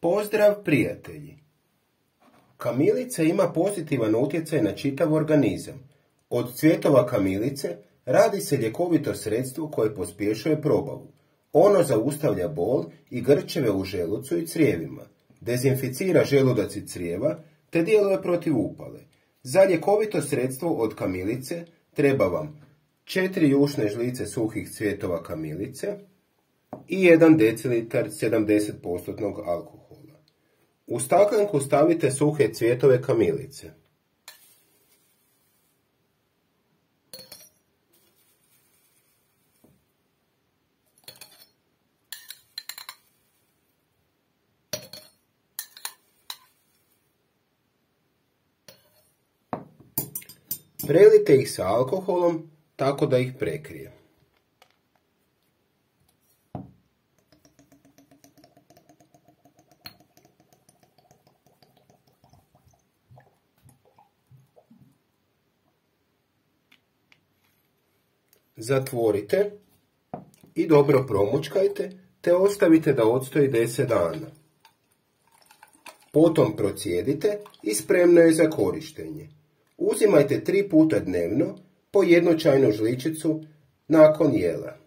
Pozdrav prijatelji! Kamilica ima pozitivan utjecaj na čitav organizam. Od cvjetova kamilice radi se ljekovito sredstvo koje pospješuje probavu. Ono zaustavlja bol i grčeve u želucu i crijevima, dezinficira želudac i crijeva te djeluje protiv upale. Za ljekovito sredstvo od kamilice treba vam 4 jušne žlice suhih cvjetova kamilice i 1 decilitar 70% alkohola. U stakanku stavite suhe cvjetove kamilice. Prelite ih sa alkoholom tako da ih prekrije. Zatvorite i dobro promućkajte te ostavite da odstoji 10 dana. Potom procijedite i spremno je za korištenje. Uzimajte 3 puta dnevno po 1 čajnu žličicu nakon jela.